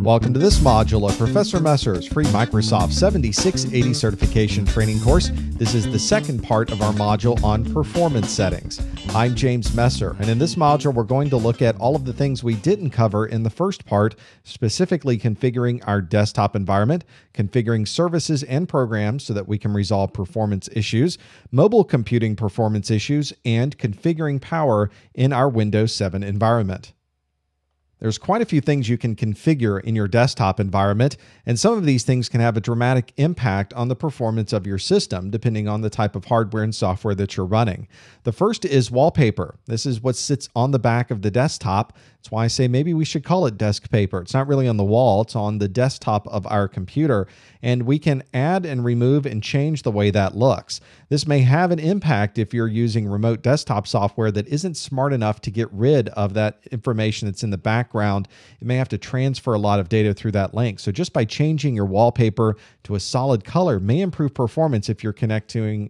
Welcome to this module of Professor Messer's free Microsoft 70-680 certification training course. This is the second part of our module on performance settings. I'm James Messer, and in this module we're going to look at all of the things we didn't cover in the first part, specifically configuring our desktop environment, configuring services and programs so that we can resolve performance issues, mobile computing performance issues, and configuring power in our Windows 7 environment. There's quite a few things you can configure in your desktop environment, and some of these things can have a dramatic impact on the performance of your system, depending on the type of hardware and software that you're running. The first is wallpaper. This is what sits on the back of the desktop. That's why I say maybe we should call it desk paper. It's not really on the wall, it's on the desktop of our computer, and we can add and remove and change the way that looks. This may have an impact if you're using remote desktop software that isn't smart enough to get rid of that information that's in the back. It may have to transfer a lot of data through that link. So just by changing your wallpaper to a solid color may improve performance if you're connecting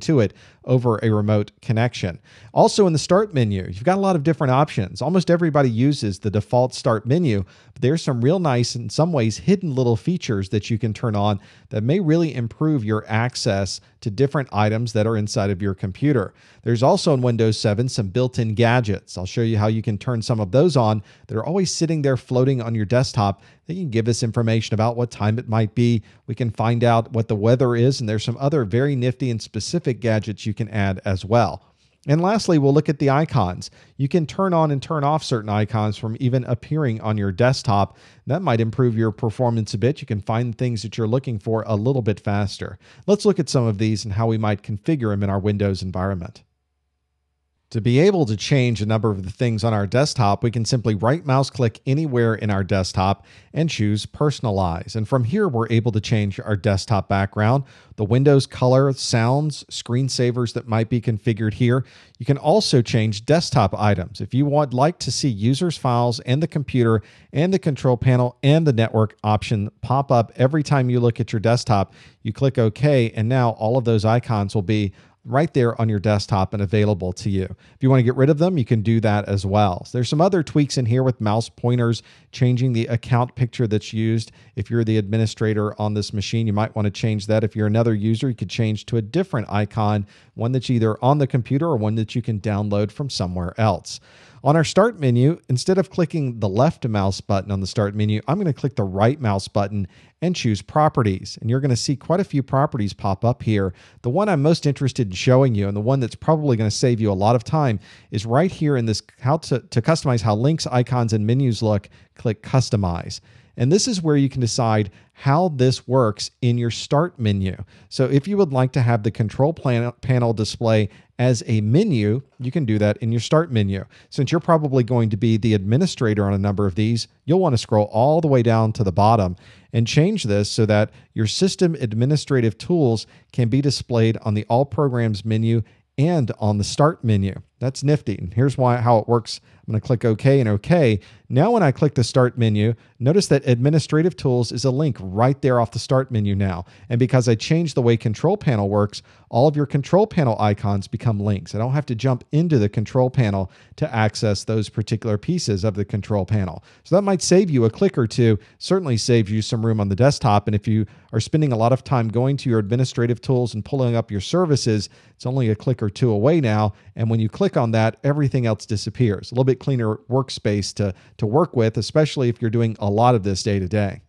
to it over a remote connection. Also in the start menu, you've got a lot of different options. Almost everybody uses the default start menu, but there's some real nice, in some ways, hidden little features that you can turn on that may really improve your access to different items that are inside of your computer. There's also in Windows 7 some built-in gadgets. I'll show you how you can turn some of those on that are always sitting there floating on your desktop. They can give us information about what time it might be. We can find out what the weather is, and there's some other very nifty and specific gadgets you can add as well. And lastly, we'll look at the icons. You can turn on and turn off certain icons from even appearing on your desktop. That might improve your performance a bit. You can find things that you're looking for a little bit faster. Let's look at some of these and how we might configure them in our Windows environment. To be able to change a number of the things on our desktop, we can simply right mouse click anywhere in our desktop and choose Personalize. And from here, we're able to change our desktop background, the Windows color, sounds, screensavers that might be configured here. You can also change desktop items. If you would like to see users' files and the computer and the control panel and the network option pop up every time you look at your desktop, you click OK, and now all of those icons will be right there on your desktop and available to you. If you want to get rid of them, you can do that as well. So there's some other tweaks in here with mouse pointers, changing the account picture that's used. If you're the administrator on this machine, you might want to change that. If you're another user, you could change to a different icon, one that's either on the computer or one that you can download from somewhere else. On our start menu, instead of clicking the left mouse button on the start menu, I'm going to click the right mouse button and choose Properties. And you're going to see quite a few properties pop up here. The one I'm most interested in showing you, and the one that's probably going to save you a lot of time, is right here in this how to customize how links, icons, and menus look. Click Customize. And this is where you can decide how this works in your start menu. So if you would like to have the control panel display as a menu, you can do that in your start menu. Since you're probably going to be the administrator on a number of these, you'll want to scroll all the way down to the bottom and change this so that your system administrative tools can be displayed on the All Programs menu and on the Start menu. That's nifty, and here's how it works. I'm going to click OK and OK. Now when I click the Start menu, notice that Administrative Tools is a link right there off the Start menu now. And because I changed the way Control Panel works, all of your Control Panel icons become links. I don't have to jump into the Control Panel to access those particular pieces of the Control Panel. So that might save you a click or two, certainly saves you some room on the desktop. And if you are spending a lot of time going to your Administrative Tools and pulling up your services, it's only a click or two away now. And when you click on that, everything else disappears. A little bit cleaner workspace to work with, especially if you're doing a lot of this day to day.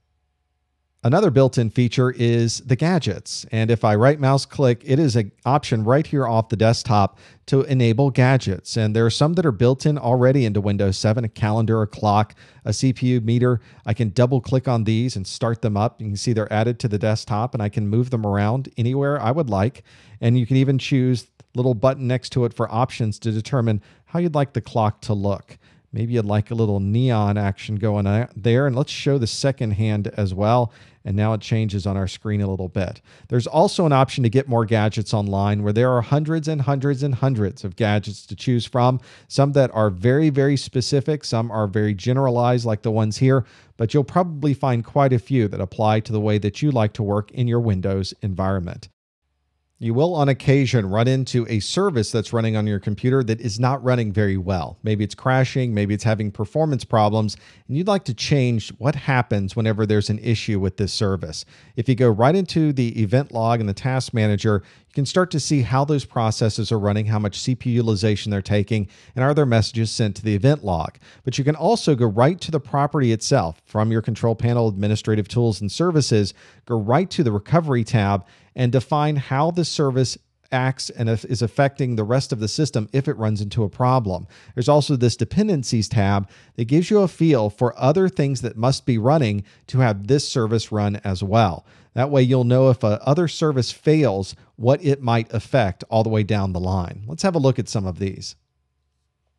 Another built-in feature is the gadgets. And if I right mouse click, it is an option right here off the desktop to enable gadgets. And there are some that are built in already into Windows 7, a calendar, a clock, a CPU meter. I can double click on these and start them up. You can see they're added to the desktop, and I can move them around anywhere I would like. And you can even choose little button next to it for options to determine how you'd like the clock to look. Maybe you'd like a little neon action going on there. And let's show the second hand as well. And now it changes on our screen a little bit. There's also an option to get more gadgets online, where there are hundreds and hundreds and hundreds of gadgets to choose from. Some that are very, very specific. Some are very generalized, like the ones here. But you'll probably find quite a few that apply to the way that you like to work in your Windows environment. You will on occasion run into a service that's running on your computer that is not running very well. Maybe it's crashing, maybe it's having performance problems, and you'd like to change what happens whenever there's an issue with this service. If you go right into the event log and the task manager, you can start to see how those processes are running, how much CPU utilization they're taking, and are there messages sent to the event log. But you can also go right to the property itself from your control panel, administrative tools and services, go right to the recovery tab, and define how the service acts and is affecting the rest of the system if it runs into a problem. There's also this dependencies tab that gives you a feel for other things that must be running to have this service run as well. That way you'll know if another service fails, what it might affect all the way down the line. Let's have a look at some of these.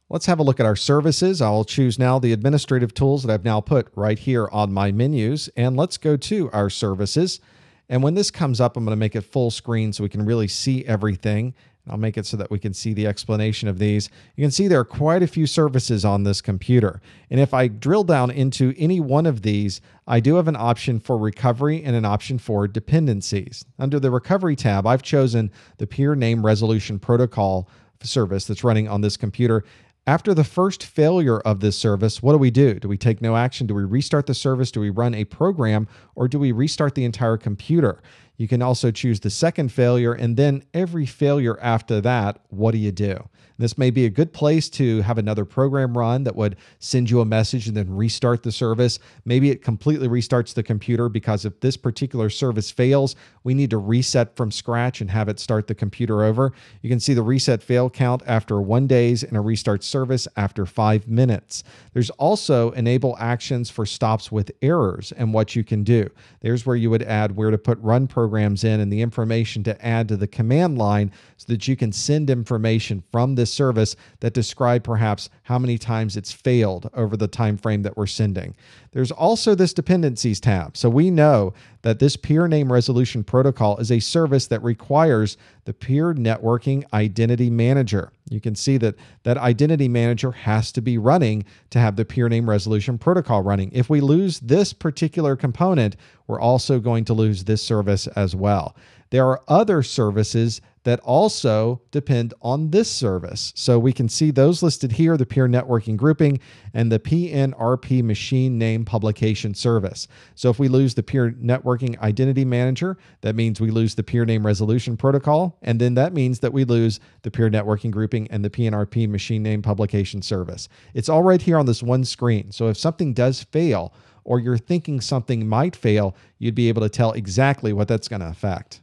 Let's have a look at our services. I'll choose now the administrative tools that I've now put right here on my menus, and let's go to our services. And when this comes up, I'm going to make it full screen so we can really see everything. I'll make it so that we can see the explanation of these. You can see there are quite a few services on this computer. And if I drill down into any one of these, I do have an option for recovery and an option for dependencies. Under the recovery tab, I've chosen the Peer Name Resolution Protocol service that's running on this computer. After the first failure of this service, what do we do? Do we take no action? Do we restart the service? Do we run a program? Or do we restart the entire computer? You can also choose the second failure, and then every failure after that, what do you do? This may be a good place to have another program run that would send you a message and then restart the service. Maybe it completely restarts the computer because if this particular service fails, we need to reset from scratch and have it start the computer over. You can see the reset fail count after 1 day and a restart service after 5 minutes. There's also enable actions for stops with errors and what you can do. There's where you would add where to put run programs in and the information to add to the command line so that you can send information from this service that describe perhaps how many times it's failed over the time frame that we're sending. There's also this dependencies tab. So we know that this Peer Name Resolution Protocol is a service that requires the Peer Networking Identity Manager. You can see that that Identity Manager has to be running to have the Peer Name Resolution Protocol running. If we lose this particular component, we're also going to lose this service as well. There are other services that also depend on this service. So we can see those listed here, the Peer Networking Grouping and the PNRP Machine Name Publication Service. So if we lose the Peer Networking Identity Manager, that means we lose the Peer Name Resolution Protocol, and then that means that we lose the Peer Networking Grouping and the PNRP Machine Name Publication Service. It's all right here on this one screen. So if something does fail or you're thinking something might fail, you'd be able to tell exactly what that's going to affect.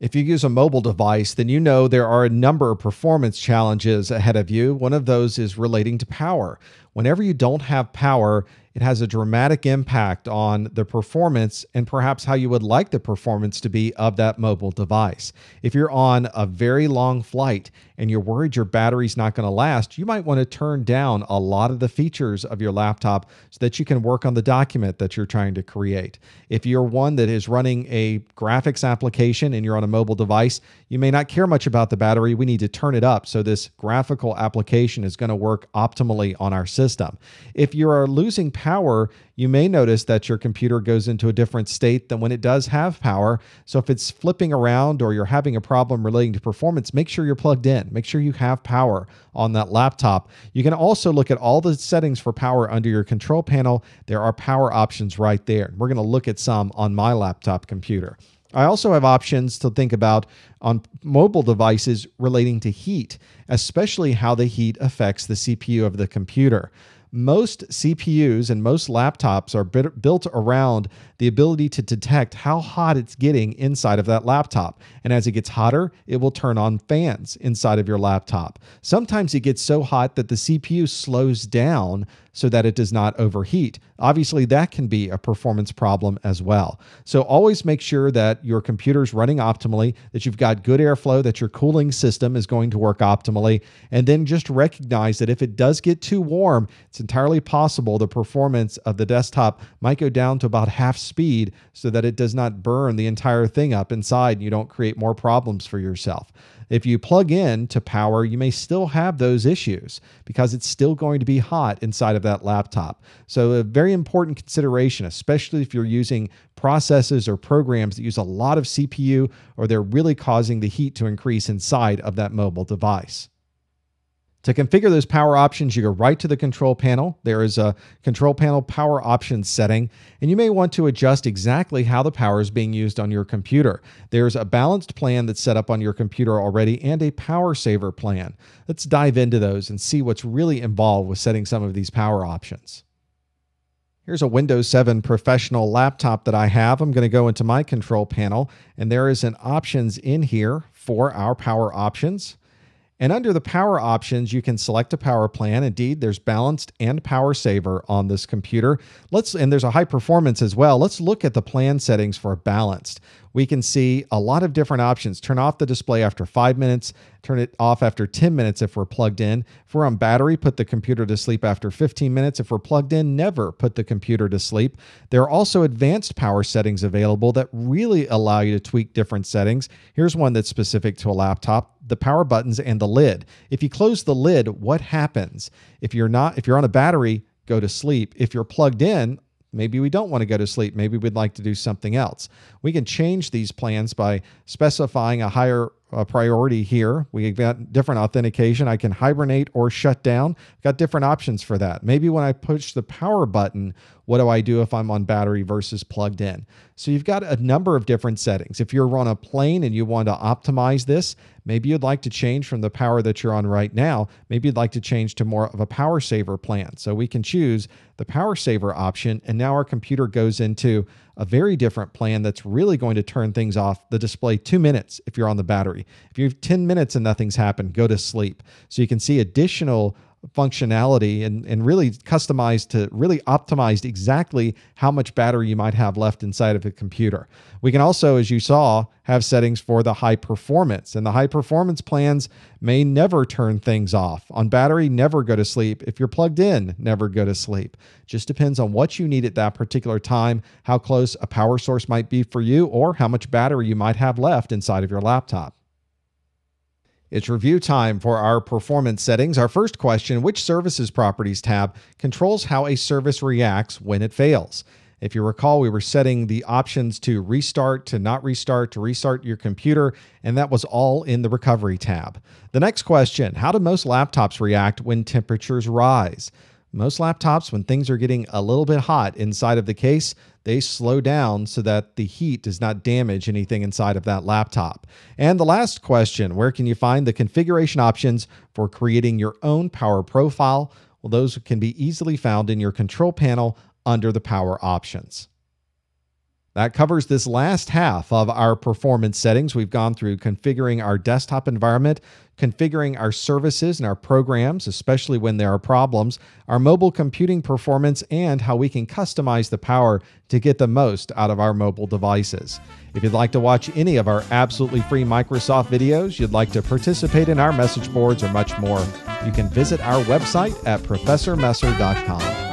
If you use a mobile device, then you know there are a number of performance challenges ahead of you. One of those is relating to power. Whenever you don't have power, it has a dramatic impact on the performance and perhaps how you would like the performance to be of that mobile device. If you're on a very long flight and you're worried your battery's not going to last, you might want to turn down a lot of the features of your laptop so that you can work on the document that you're trying to create. If you're one that is running a graphics application and you're on a mobile device, you may not care much about the battery. We need to turn it up so this graphical application is going to work optimally on our system. If you are losing power, you may notice that your computer goes into a different state than when it does have power. So if it's flipping around or you're having a problem relating to performance, make sure you're plugged in. Make sure you have power on that laptop. You can also look at all the settings for power under your control panel. There are power options right there. We're going to look at some on my laptop computer. I also have options to think about on mobile devices relating to heat, especially how the heat affects the CPU of the computer. Most CPUs and most laptops are built around the ability to detect how hot it's getting inside of that laptop. And as it gets hotter, it will turn on fans inside of your laptop. Sometimes it gets so hot that the CPU slows down so that it does not overheat. Obviously, that can be a performance problem as well. So always make sure that your computer's running optimally, that you've got good airflow, that your cooling system is going to work optimally, and then just recognize that if it does get too warm, it's entirely possible the performance of the desktop might go down to about half speed so that it does not burn the entire thing up inside and you don't create more problems for yourself. If you plug in to power, you may still have those issues because it's still going to be hot inside of that laptop. So a very important consideration, especially if you're using processes or programs that use a lot of CPU or they're really causing the heat to increase inside of that mobile device. To configure those power options, you go right to the control panel. There is a control panel power options setting, and you may want to adjust exactly how the power is being used on your computer. There's a balanced plan that's set up on your computer already and a power saver plan. Let's dive into those and see what's really involved with setting some of these power options. Here's a Windows 7 professional laptop that I have. I'm going to go into my control panel, and there is an options in here for our power options. And under the power options, you can select a power plan. Indeed, there's balanced and power saver on this computer. And there's a high performance as well. Let's look at the plan settings for balanced. We can see a lot of different options. Turn off the display after 5 minutes, turn it off after 10 minutes if we're plugged in. If we're on battery, put the computer to sleep after 15 minutes. If we're plugged in, never put the computer to sleep. There are also advanced power settings available that really allow you to tweak different settings. Here's one that's specific to a laptop, the power buttons and the lid. If you close the lid, what happens? If you're on a battery, go to sleep. If you're plugged in, maybe we don't want to go to sleep. Maybe we'd like to do something else. We can change these plans by specifying a higher priority here. We've got different authentication. I can hibernate or shut down. Got different options for that. Maybe when I push the power button, what do I do if I'm on battery versus plugged in? So you've got a number of different settings. If you're on a plane and you want to optimize this, maybe you'd like to change from the power that you're on right now. Maybe you'd like to change to more of a power saver plan. So we can choose the power saver option, and now our computer goes into a very different plan that's really going to turn things off. The display 2 minutes if you're on the battery. If you have 10 minutes and nothing's happened, go to sleep. So you can see additional functionality and really customized to really optimized exactly how much battery you might have left inside of a computer. We can also, as you saw, have settings for the high performance, and the high performance plans may never turn things off. On battery, never go to sleep. If you're plugged in, never go to sleep. Just depends on what you need at that particular time, how close a power source might be for you, or how much battery you might have left inside of your laptop. It's review time for our performance settings. Our first question, which services properties tab controls how a service reacts when it fails? If you recall, we were setting the options to restart, to not restart, to restart your computer, and that was all in the recovery tab. The next question, how do most laptops react when temperatures rise? Most laptops, when things are getting a little bit hot inside of the case, they slow down so that the heat does not damage anything inside of that laptop. And the last question, where can you find the configuration options for creating your own power profile? Well, those can be easily found in your control panel under the power options. That covers this last half of our performance settings. We've gone through configuring our desktop environment, configuring our services and our programs, especially when there are problems, our mobile computing performance, and how we can customize the power to get the most out of our mobile devices. If you'd like to watch any of our absolutely free Microsoft videos, you'd like to participate in our message boards or much more, you can visit our website at ProfessorMesser.com.